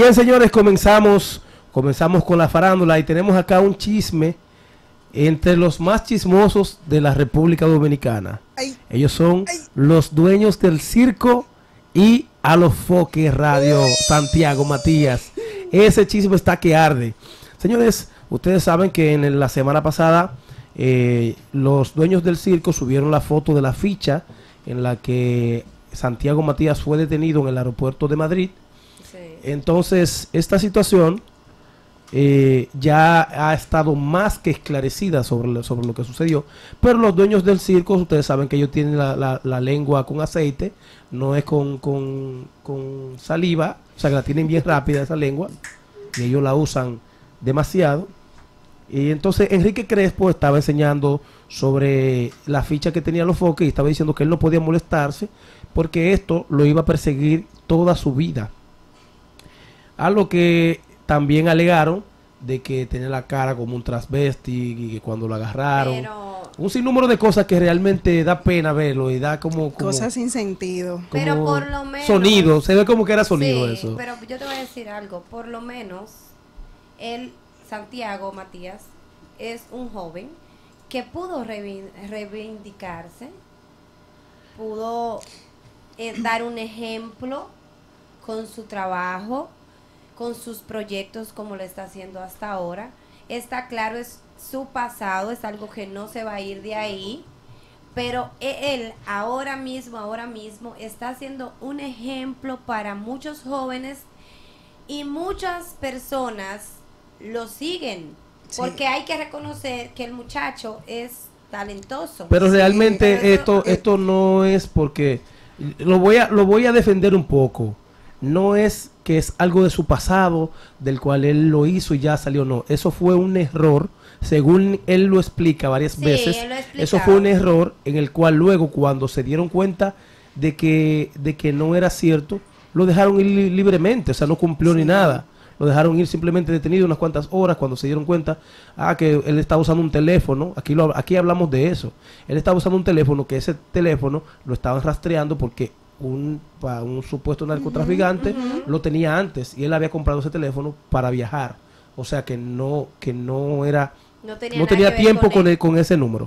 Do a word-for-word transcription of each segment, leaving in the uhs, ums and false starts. Bien, señores, comenzamos, comenzamos con la farándula y tenemos acá un chisme entre los más chismosos de la República Dominicana. Ay, ellos son ay. los dueños del circo y Alofoke Radio ay. Santiago Matías. Ese chisme está que arde. Señores, ustedes saben que en la semana pasada eh, los dueños del circo subieron la foto de la ficha en la que Santiago Matías fue detenido en el aeropuerto de Madrid. Sí. Entonces, esta situación eh, ya ha estado más que esclarecida sobre lo, sobre lo que sucedió. Pero los dueños del circo, ustedes saben que ellos tienen la, la, la lengua con aceite, no es con, con, con saliva, o sea que la tienen bien rápida esa lengua, y ellos la usan demasiado. Y entonces Enrique Crespo estaba enseñando sobre la ficha que tenía Alofoke y estaba diciendo que él no podía molestarse porque esto lo iba a perseguir toda su vida. A lo que también alegaron de que tenía la cara como un transvesti y que cuando lo agarraron... Pero... un sinnúmero de cosas que realmente da pena verlo y da como... como cosas sin sentido. Como pero por lo menos... sonido, se ve como que era sonido sí, eso. Pero yo te voy a decir algo, por lo menos él... Santiago Matías es un joven que pudo reivindicarse, pudo eh, dar un ejemplo con su trabajo, con sus proyectos como lo está haciendo hasta ahora. Está claro, es su pasado, es algo que no se va a ir de ahí, pero él ahora mismo, ahora mismo está haciendo un ejemplo para muchos jóvenes y muchas personas lo siguen, sí. porque hay que reconocer que el muchacho es talentoso. Pero realmente sí, pero esto, eh, esto no es porque, lo voy a, lo voy a defender un poco, no es que es algo de su pasado, del cual él lo hizo y ya salió, no, eso fue un error, según él lo explica varias sí, veces, eso fue un error en el cual luego cuando se dieron cuenta de que, de que no era cierto, lo dejaron ir libremente, o sea, no cumplió sí. ni nada. Lo dejaron ir simplemente detenido unas cuantas horas cuando se dieron cuenta ah, que él estaba usando un teléfono. Aquí, lo, aquí hablamos de eso. Él estaba usando un teléfono, que ese teléfono lo estaban rastreando porque un, un supuesto narcotraficante uh-huh, uh-huh. lo tenía antes y él había comprado ese teléfono para viajar. O sea que no, que no era... No tenía, no tenía tiempo con, con, el, con ese número.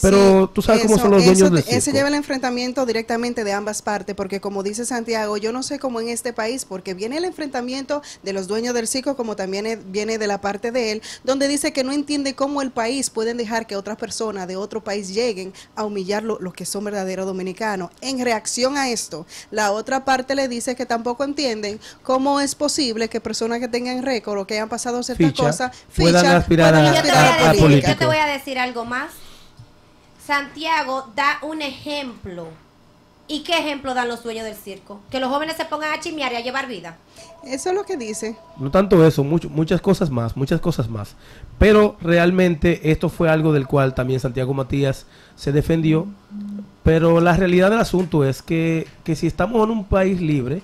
Pero sí, tú sabes cómo eso, son los dueños eso, del circo. Ese lleva el enfrentamiento directamente de ambas partes, porque como dice Santiago, yo no sé cómo en este país, porque viene el enfrentamiento de los dueños del circo, como también viene de la parte de él, donde dice que no entiende cómo el país pueden dejar que otras personas de otro país lleguen a humillar lo, los que son verdaderos dominicanos. En reacción a esto, la otra parte le dice que tampoco entienden cómo es posible que personas que tengan récord o que hayan pasado ciertas cosas, puedan aspirar puedan a, aspirar a, a, a política. Yo te voy a decir algo más. Santiago da un ejemplo. ¿Y qué ejemplo dan los dueños del circo? Que los jóvenes se pongan a chismear y a llevar vida. Eso es lo que dice. No tanto eso, mucho, muchas cosas más, muchas cosas más. Pero realmente esto fue algo del cual también Santiago Matías se defendió. Pero la realidad del asunto es que, que si estamos en un país libre,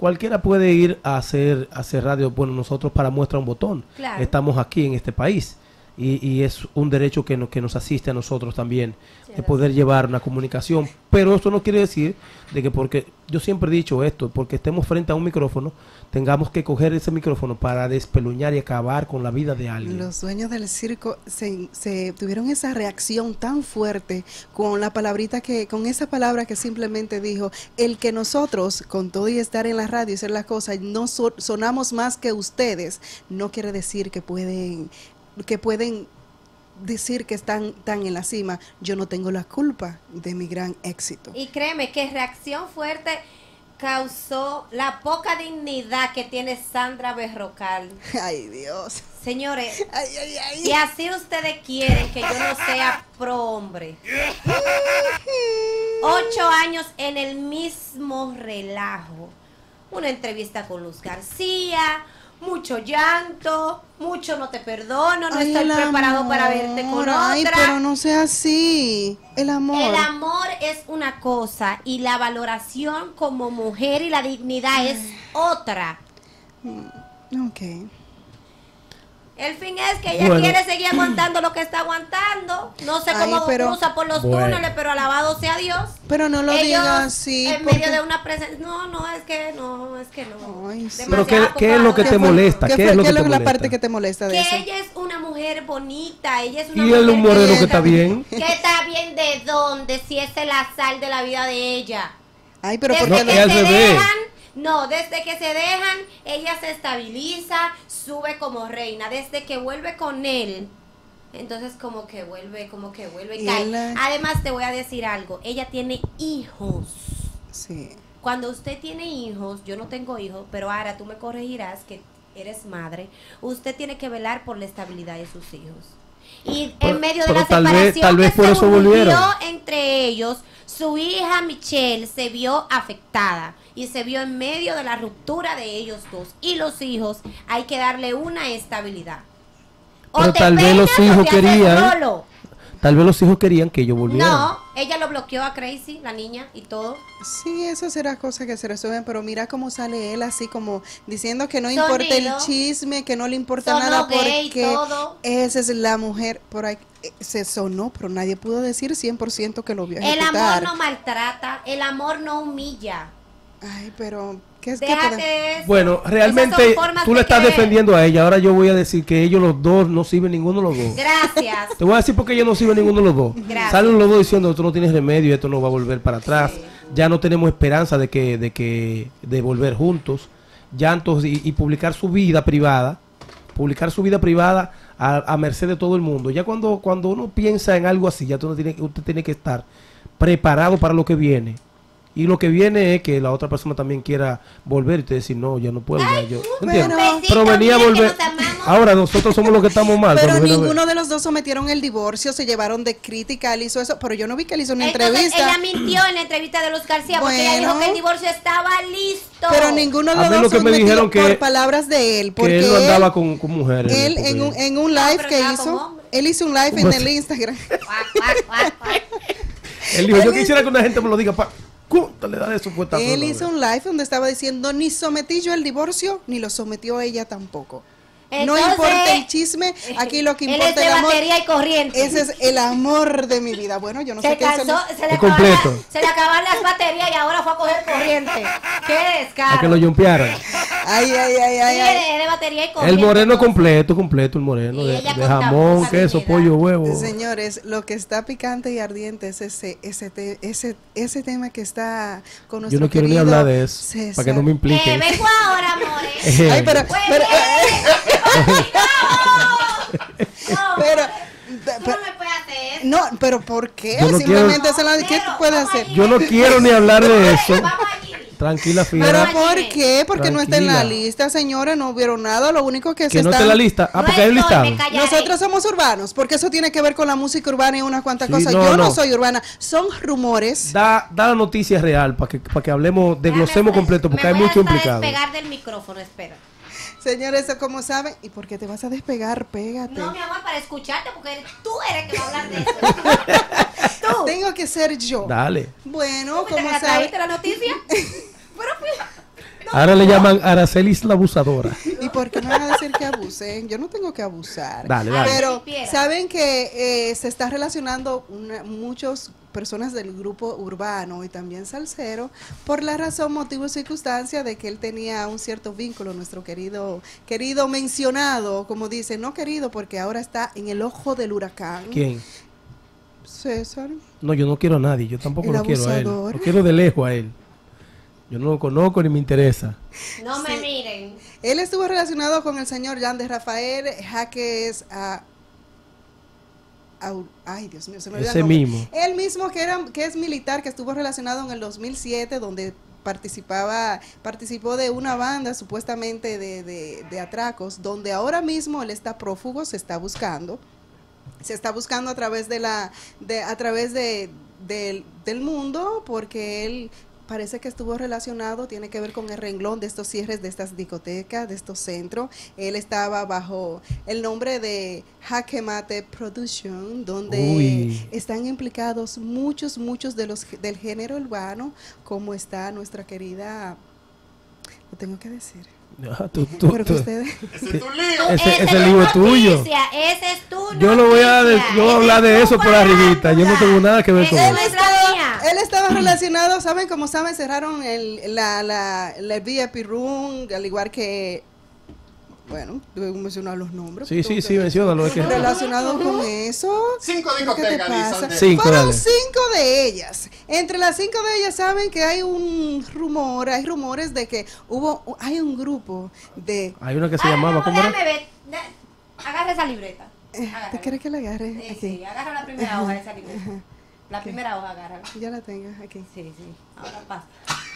cualquiera puede ir a hacer, a hacer radio. Bueno, nosotros para muestra un botón. Claro. Estamos aquí en este país. Y, y es un derecho que, no, que nos asiste a nosotros también, sí, de poder llevar una comunicación. Pero esto no quiere decir de que porque, yo siempre he dicho esto, porque estemos frente a un micrófono, tengamos que coger ese micrófono para despeluñar y acabar con la vida de alguien. Los dueños del circo se, se tuvieron esa reacción tan fuerte con la palabrita que, con esa palabra que simplemente dijo, el que nosotros, con todo y estar en la radio y hacer las cosas, no so, sonamos más que ustedes, no quiere decir que pueden... que pueden decir que están tan en la cima. Yo no tengo la culpa de mi gran éxito. Y créeme que reacción fuerte causó la poca dignidad que tiene Sandra Berrocal. Ay, Dios. Señores, ay, ay, ay. Y así ustedes quieren que yo no sea pro hombre. Ocho años en el mismo relajo. Una entrevista con Luz García... mucho llanto, mucho no te perdono, no ay, estoy preparado amor. para verte con otra. Ay, pero no sea así, el amor. El amor es una cosa y la valoración como mujer y la dignidad es otra. Ok. El fin es que ella bueno. quiere seguir aguantando lo que está aguantando. No sé cómo Ay, pero, cruza por los bueno. túneles, pero alabado sea Dios. Pero no lo digas así. En porque... medio de una presencia. No, no, es que no, es que no. Ay, sí. Pero ¿qué, ¿qué es lo que te molesta? ¿Qué, ¿Qué es lo que, que te molesta? La parte que te molesta de que eso? Ella es una mujer bonita. Ella es una ¿Y mujer el humor de lo que está bien? ¿Qué está bien de dónde? Si es el azar de la vida de ella. Ay, pero ¿por qué no se dejan? No, desde que se dejan, ella se estabiliza, sube como reina. Desde que vuelve con él, entonces como que vuelve, como que vuelve y cae. La... Además, te voy a decir algo, ella tiene hijos. Sí. Cuando usted tiene hijos, yo no tengo hijos, pero ahora tú me corregirás que eres madre, usted tiene que velar por la estabilidad de sus hijos. Y pero, en medio de la tal separación vez, tal vez por que eso se volvieron entre ellos, su hija Michelle se vio afectada y se vio en medio de la ruptura de ellos dos. Y los hijos hay que darle una estabilidad. O pero te tal vez los hijos querían tal vez los hijos querían que ellos volvieran. No, ella lo bloqueó a Crazy, la niña y todo. Sí, esas serán cosas que se resuelven, pero mira cómo sale él así como diciendo que no Sonido. importa el chisme, que no le importa sonó nada porque esa es la mujer por ahí. Se sonó, pero nadie pudo decir cien por ciento que lo vio ejecutar. El amor no maltrata, el amor no humilla. Ay, pero... ¿qué es que bueno, realmente tú le estás defendiendo a ella. Ahora yo voy a decir que ellos los dos no sirven ninguno de los dos. Gracias. Te voy a decir porque ellos no sirven ninguno de los dos. Gracias. Salen los dos diciendo, esto no tienes remedio, esto no va a volver para atrás. Sí. Ya no tenemos esperanza de que de que de volver juntos. Llantos y, y publicar su vida privada. Publicar su vida privada a, a merced de todo el mundo. Ya cuando, cuando uno piensa en algo así, ya tú no tiene, usted tiene que estar preparado para lo que viene. Y lo que viene es que la otra persona también quiera volver y te decir, no, ya no puedo. Ay, ya, yo, bueno, pero venía a volver. Ahora nosotros somos los que estamos mal. Pero ninguno de los dos sometieron el divorcio, se llevaron de crítica, él hizo eso, pero yo no vi que él hizo una entonces, entrevista. Ella mintió en la entrevista de Luz García bueno, porque ella dijo que el divorcio estaba listo. Pero ninguno de los dos sometieron por palabras de él. Porque que él no andaba con, con mujeres. Él en un, en un live no, que hizo, él hizo un live en el Instagram. Él dijo, yo quisiera que una gente me lo diga, pa. Le da de él hizo un live donde estaba diciendo ni sometí yo el divorcio ni lo sometió ella tampoco. Entonces, no importa el chisme, aquí lo que importa él es el amor. Y corriente. Ese es el amor de mi vida. Bueno, yo no se sé cansó, qué es el... se, le completo. La, se le acabaron las baterías y ahora fue a coger corriente. Qué descaro. A que lo jumpearan. Ay, ay, ay, ay. Sí, ay. De, de batería y corriente, el moreno completo, completo, el moreno. De, de jamón, queso, pollo, huevo. Señores, lo que está picante y ardiente es ese ese te, ese, ese tema que está con nosotros. Yo no quiero ni hablar de eso. César. Para que no me implique. Eh, vengo ahora, amores. Ay, pero. Pues, pero eh, no, pero, pero, tú no me puedes hacer eso. No, pero ¿por qué? No Simplemente quiero, se la, ¿qué tú puedes hacer? Yo no quiero ni hablar de eso. Tranquila, Fidel. ¿Pero por qué? Porque Tranquila. no está en la lista, señora. No vieron nada. Lo único que, que se no está en la lista. Ah, porque hay listado. Nosotros somos urbanos, porque eso tiene que ver con la música urbana y unas cuantas sí, cosas. No, Yo no. no soy urbana. Son rumores. Da, da la noticia real para que, para que hablemos, desglosemos completo, porque hay mucho implicado. Me voy a despegar del micrófono, espera. Señores, eso como saben, ¿y por qué te vas a despegar? Pégate. No, mi amor, para escucharte, porque eres, tú eres que va a hablar de eso. ¿Tú? Tengo que ser yo. Dale. Bueno, como saben. la noticia? Pero, no, ahora no. le llaman Aracelis la abusadora. ¿Y por qué no van a decir que abusen? Yo no tengo que abusar. Dale, dale. Pero saben que eh, se está relacionando una, muchos personas del grupo urbano y también salsero, por la razón, motivo y circunstancia de que él tenía un cierto vínculo, nuestro querido querido mencionado, como dice, no querido, porque ahora está en el ojo del huracán. ¿Quién? César. No, yo no quiero a nadie, yo tampoco lo quiero a él, lo quiero de lejos a él. Yo no lo conozco ni me interesa. No sí. me miren. Él estuvo relacionado con el señor Yandes Rafael Jaques a... Ay, Dios mío, se me olvidó. Ese mismo. Él mismo que era, que es militar, que estuvo relacionado en el dos mil siete, donde participaba, participó de una banda supuestamente de, de, de atracos, donde ahora mismo él está prófugo, se está buscando, se está buscando a través de la, de, a través de, de, del mundo, porque él parece que estuvo relacionado, tiene que ver con el renglón de estos cierres de estas discotecas, de estos centros. Él estaba bajo el nombre de Jaque Mate Production, donde Uy. están implicados muchos, muchos de los del género urbano, como está nuestra querida, lo tengo que decir. Ah, tú, tú, tú. Ese es tu lío. Ese, ese libro es tuyo. Ese es tu yo lo voy a, de, yo voy a hablar de eso por arribita. Yo no tengo nada que ver con eso. Él estaba, él estaba relacionado, ¿saben? Como saben, cerraron el, la, la, la V I P Pirun, al igual que... Bueno, debo mencionar los nombres. Sí, sí, sí, menciónalo. Es que... Relacionado uh-huh. con eso. Cinco discotecas. Cinco, Fueron cinco de ellas. Entre las cinco de ellas saben que hay un rumor, hay rumores de que hubo, hay un grupo de... Hay una que se ah, llamaba, no, ¿cómo era? Ver, agarra esa libreta. Agarra. ¿Te quieres que la agarre? Sí, aquí. Sí, agarra la primera hoja de esa libreta. Ajá. La ¿Qué? Primera hoja, agarra. Ya la tengo aquí. Sí, sí. Ahora pasa.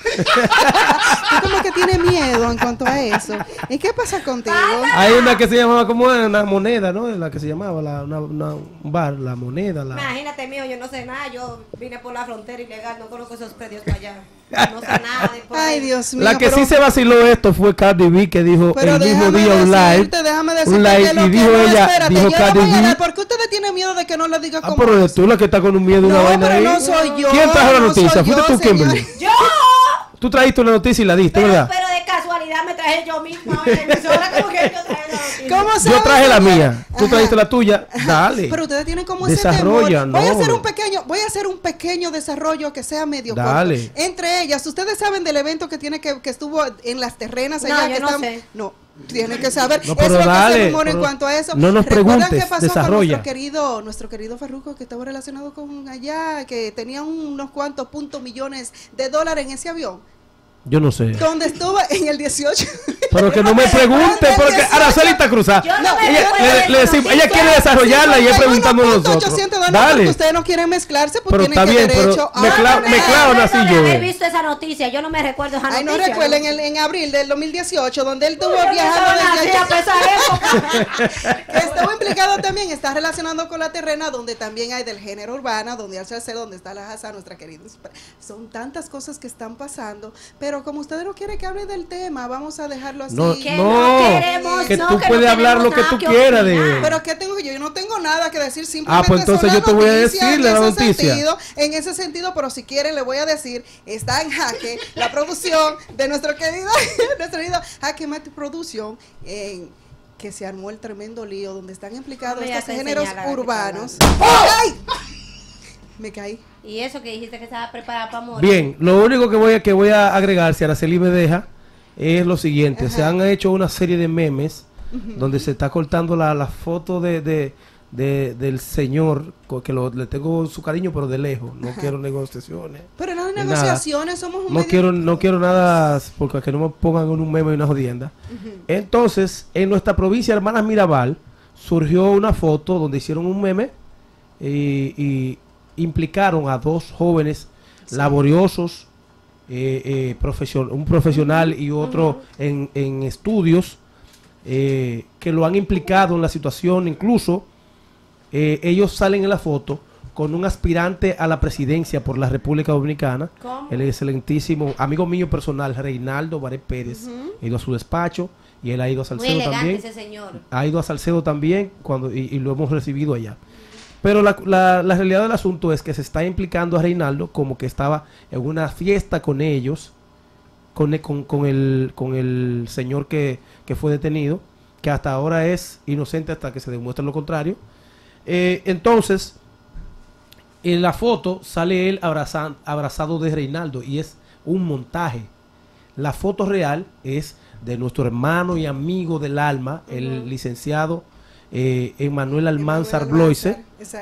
Tú como que tiene miedo en cuanto a eso. ¿Y qué pasa contigo? Hay una que se llamaba como una moneda, ¿no? La que se llamaba la, una, una, un bar, la moneda. La... Imagínate, mío, yo no sé nada. Yo vine por la frontera ilegal, no conozco esos predios para allá. No sé nada. Ay, Dios mío. La que pero... sí se vaciló esto fue Cardi B, que dijo pero el mismo día un live. Déjame decirte, un live que y dijo no, ella, espérate, dijo Cardi B. ¿Por qué ustedes tienen miedo de que no le diga ah, como pero eres tú la que está con un miedo de una no, vaina ahí? No, pero no soy yo. ¿Quién trajo la noticia? No ¿Fuiste yo, tú, Kimberly? ¡Yo! Tú trajiste una noticia y la diste, pero, ¿verdad? Pero de casualidad me traje yo misma. Oye, emisora, ¿cómo que yo traje la noticia? ¿Cómo sabes? Yo traje la mía. Tú trajiste la tuya. Dale. Pero ustedes tienen como ese temor. No. Voy a hacer un pequeño, voy a hacer un pequeño desarrollo que sea medio Dale. corto. Entre ellas, ustedes saben del evento que tiene que, que estuvo en las terrenas allá. No, que yo están, no sé. No. Tienen que saber, no, es lo que dale, se rumora en cuanto a eso. No nos preguntes, ¿qué pasó desarrolla. Con nuestro querido, nuestro querido Farruko, que estaba relacionado con allá, que tenía unos cuantos puntos millones de dólares en ese avión? Yo no sé. ¿Dónde estuvo? En el dieciocho. Pero que no me pregunte, porque Araceli está cruzada. No, ella, le, le decimos, ella quiere desarrollarla y ella preguntamos nosotros. ochocientos dólares, dale. Ustedes no quieren mezclarse porque pero tienen que derecho a... Mezclado, mezclado nací yo. Yo no he visto esa noticia, yo no me recuerdo esa noticia. Ay, no recuerdo, en, en abril del dos mil dieciocho, donde él estuvo viajando desde allá. Estuvo implicado también, está relacionado con la terrena, donde también hay del género urbana, donde al Salcedo, donde está la Haza, nuestra querida. Son tantas cosas que están pasando, pero Pero como ustedes no quieren que hable del tema, vamos a dejarlo así. No, que no, no queremos, que no, tú que puedes no hablar lo que tú que quieras de. Pero ¿qué tengo yo? Yo no tengo nada que decir, simplemente. Ah, pues entonces yo te voy a decir la noticia. Sentido, en ese sentido, pero si quieren le voy a decir, está en Jaque la producción de nuestro querido, nuestro querido Jaque Mate Production, eh, que se armó el tremendo lío donde están implicados estos géneros urbanos. ¡Ay! Me caí. Y eso que dijiste que estaba preparada para morir. Bien, lo único que voy a, que voy a agregar, si Araceli me deja, es lo siguiente. Ajá. Se han hecho una serie de memes uh-huh. donde se está cortando la, la foto de, de, de del señor, que lo, le tengo su cariño, pero de lejos. No Ajá. quiero negociaciones. Pero no hay negociaciones, nada. Somos un no medio... quiero No quiero nada, porque que no me pongan un meme y una jodienda. Uh-huh. Entonces, en nuestra provincia, Hermanas Mirabal, surgió una foto donde hicieron un meme y... y implicaron a dos jóvenes sí. laboriosos, eh, eh, profesion un profesional y otro uh-huh. en, en estudios, eh, que lo han implicado en la situación. Incluso eh, ellos salen en la foto con un aspirante a la presidencia por la República Dominicana, ¿cómo? El excelentísimo amigo mío personal, Reinaldo Varé Pérez, uh-huh. ha ido a su despacho y él ha ido a Salcedo. Muy elegante también. Ese señor. Ha ido a Salcedo también cuando, y, y lo hemos recibido allá. Pero la, la, la realidad del asunto es que se está implicando a Reinaldo como que estaba en una fiesta con ellos, con el, con, con el, con el señor que, que fue detenido, que hasta ahora es inocente hasta que se demuestre lo contrario. Eh, entonces, en la foto sale él abrazan, abrazado de Reinaldo y es un montaje. La foto real es de nuestro hermano y amigo del alma, uh-huh. el licenciado Eh, Emmanuel Almanzar Bloise,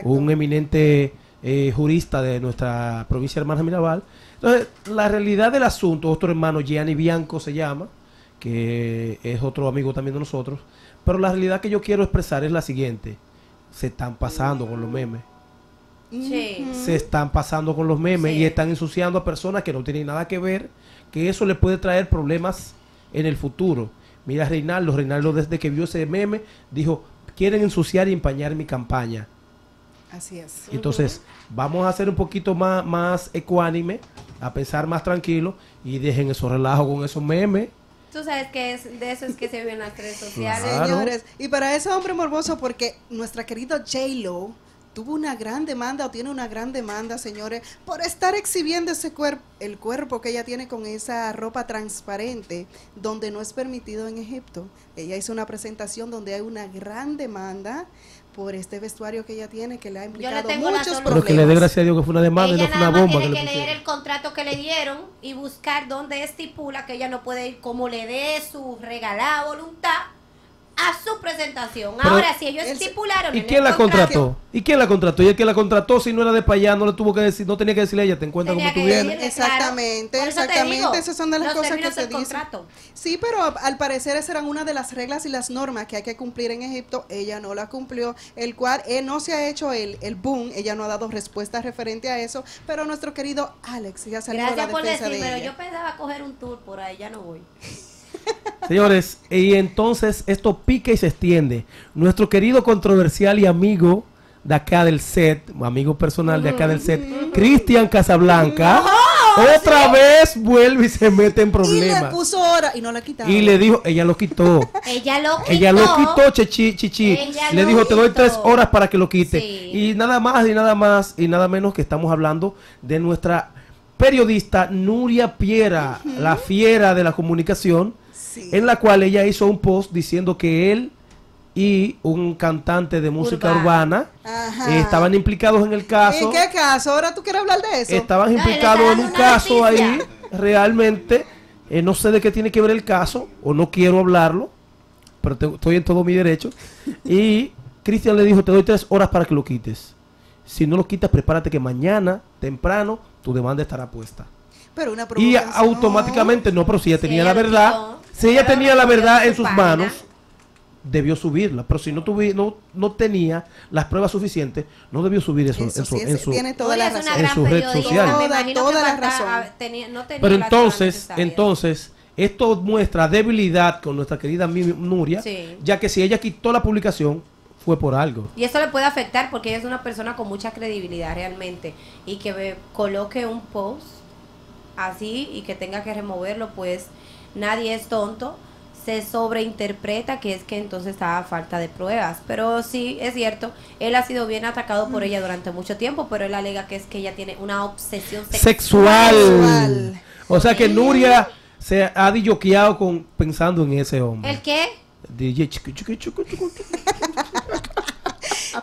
un eminente eh, jurista de nuestra provincia de Hermanas Mirabal. Entonces, la realidad del asunto, otro hermano, Gianni Bianco se llama, que es otro amigo también de nosotros, pero la realidad que yo quiero expresar es la siguiente: se están pasando con los memes. Sí. Se están pasando con los memes sí. y están ensuciando a personas que no tienen nada que ver, que eso les puede traer problemas en el futuro. Mira Reinaldo, Reinaldo desde que vio ese meme dijo: quieren ensuciar y empañar mi campaña. Así es. Entonces, uh-huh. vamos a ser un poquito más, más ecuánime, a pensar más tranquilo y dejen esos relajos con esos memes. Tú sabes que es, de eso es que se ven las redes sociales. Claro. Señores, y para eso, hombre morboso, porque nuestra querida J-Lo tuvo una gran demanda o tiene una gran demanda, señores, por estar exhibiendo ese cuerpo, el cuerpo que ella tiene con esa ropa transparente, donde no es permitido en Egipto. Ella hizo una presentación donde hay una gran demanda por este vestuario que ella tiene, que le ha implicado muchos problemas. Pero que le dé gracias a Dios que fue una demanda y no fue una bomba. Ella tiene que leer el contrato que le dieron y buscar dónde estipula que ella no puede ir como le dé su regalada voluntad a su presentación. Pero ahora, si ellos el, estipularon... ¿Y quién la contrató? ¿Y quién la contrató? Y el que la contrató, si no era de para allá, no le tuvo que decir, no tenía que decirle a ella, te encuentras como tú vienes. Exactamente, claro. Exactamente. Digo, esas son de las cosas que se dicen. Sí, pero al parecer esas eran una de las reglas y las normas que hay que cumplir en Egipto. Ella no la cumplió, el cual él no se ha hecho el, el boom, ella no ha dado respuesta referente a eso, pero nuestro querido Alex ya salió de la defensa de ella. Gracias por decir, pero yo pensaba coger un tour por ahí, ya no voy. Señores, y entonces esto pica y se extiende. Nuestro querido controversial y amigo de acá del set, amigo personal de acá del set, Cristian Casablanca, no, otra sí. vez vuelve y se mete en problemas. Y le puso hora y no la quitaba. Y le dijo, ella lo quitó. Ella lo quitó. Ella lo quitó, chichi, chichi. Le dijo, te doy tres horas para que lo quite. Sí. Y nada más y nada más y nada menos que estamos hablando de nuestra periodista Nuria Piera, uh-huh. la fiera de la comunicación, sí. en la cual ella hizo un post diciendo que él y un cantante de música urbana, urbana eh, estaban implicados en el caso. ¿En qué caso? Ahora tú quieres hablar de eso. Estaban no, implicados en un caso noticia. ahí, realmente, eh, no sé de qué tiene que ver el caso, o no quiero hablarlo, pero te, estoy en todo mi derecho. Y Cristian le dijo, te doy tres horas para que lo quites. Si no lo quitas, prepárate que mañana, temprano, tu demanda estará puesta. Pero una y automáticamente, no, pero si ella tenía sí, la verdad, no, si ella tenía la verdad en sus página. manos, debió subirla. Pero si no, tuvi, no, no tenía las pruebas suficientes, no debió subir eso, eso, eso sí, en su, tiene toda la razón. En su red social. Toda, toda la razón. Tenía, no tenía pero entonces, entonces, esto muestra debilidad con nuestra querida Nuria, sí. ya que si ella quitó la publicación, fue por algo. Y eso le puede afectar porque ella es una persona con mucha credibilidad realmente, y que me coloque un post así y que tenga que removerlo, pues nadie es tonto, se sobreinterpreta que es que entonces estaba a falta de pruebas, pero sí, es cierto, él ha sido bien atacado por mm. ella durante mucho tiempo, pero él alega que es que ella tiene una obsesión sexual. sexual. O sea que Nuria se ha dilloqueado con pensando en ese hombre. ¿El qué? D J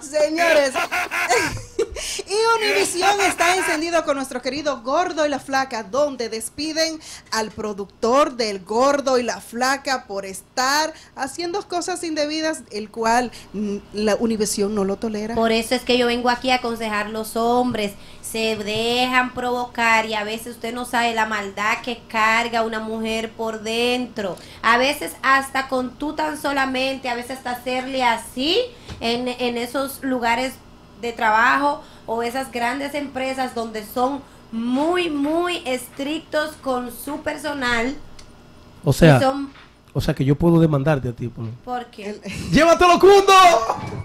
Señores, y Univisión está encendido con nuestro querido Gordo y la Flaca, donde despiden al productor del Gordo y la Flaca por estar haciendo cosas indebidas, el cual la Univisión no lo tolera. Por eso es que yo vengo aquí a aconsejar a los hombres, se dejan provocar y a veces usted no sabe la maldad que carga una mujer por dentro, a veces hasta con tú tan solamente, a veces hasta hacerle así en, en esos lugares de trabajo o esas grandes empresas donde son muy muy estrictos con su personal. O sea, son... o sea que yo puedo demandarte a ti por, ¿Por qué? El... ¡Llévatelo, Cundo!